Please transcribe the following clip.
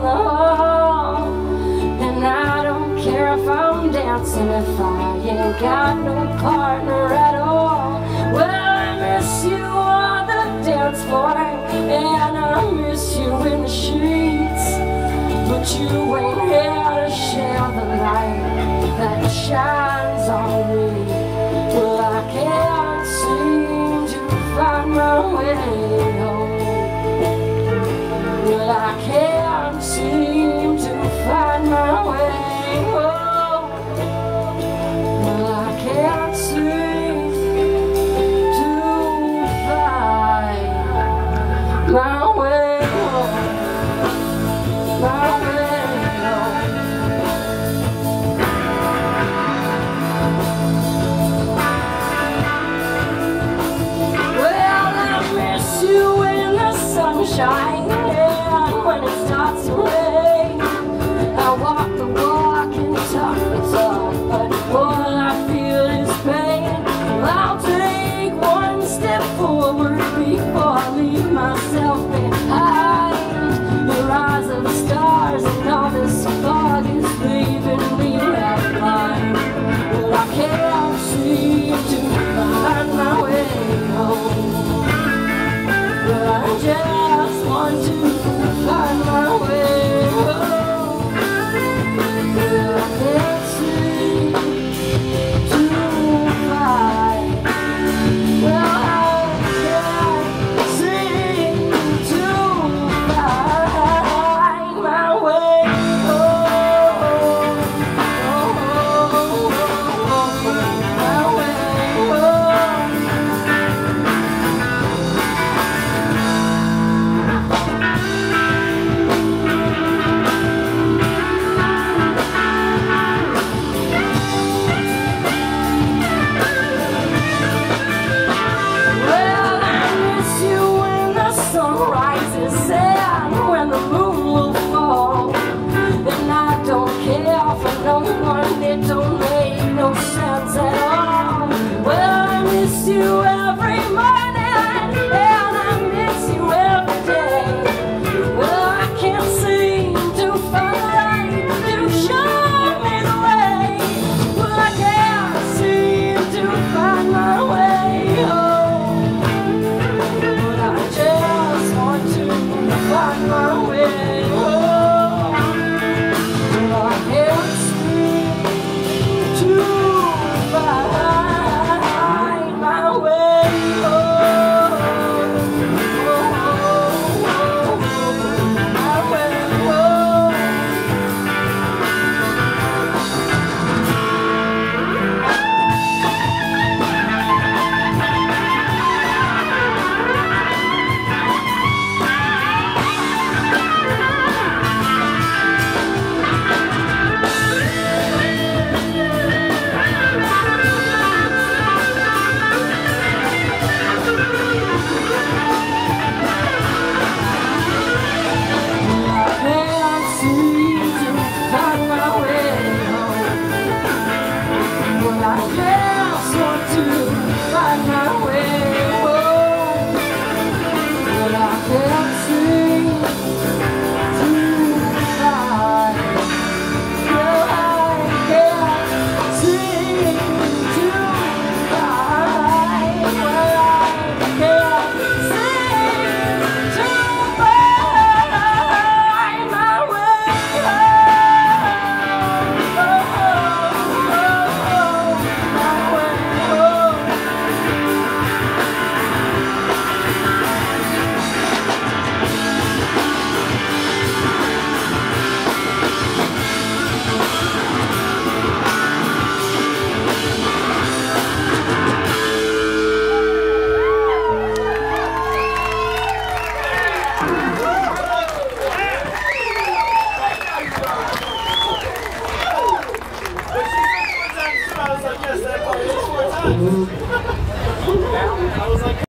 on the wall. And I don't care if I'm dancing if I ain't got no partner at all. Well, I miss you on the dance floor, and I miss you in the sheets. But you ain't here to share the light that shines on me. Well, I can't seem to find my way home. I can't seem to find my way home. Well, I can't seem to find my way home. My way home. Well, I miss you in the sunshine. When it starts to rain, I walk the walk and talk the talk, but all I feel is pain. Well, I'll take one step forward before I leave myself behind. The rise of the stars and all this fog is leaving me out of mind. Well, I can't seem to find my way home. Well, I just want to find my way home. I can't seem to find. Well, I can't seem to find my way home. My way home. It don't make no sense at all. Well, I miss you every morning, and I miss you every day. Well, I can't seem to find the light to show me the way. Well, I can't seem to find my way home. But I just want to find my way home. Well, I can't seem find my way home. My way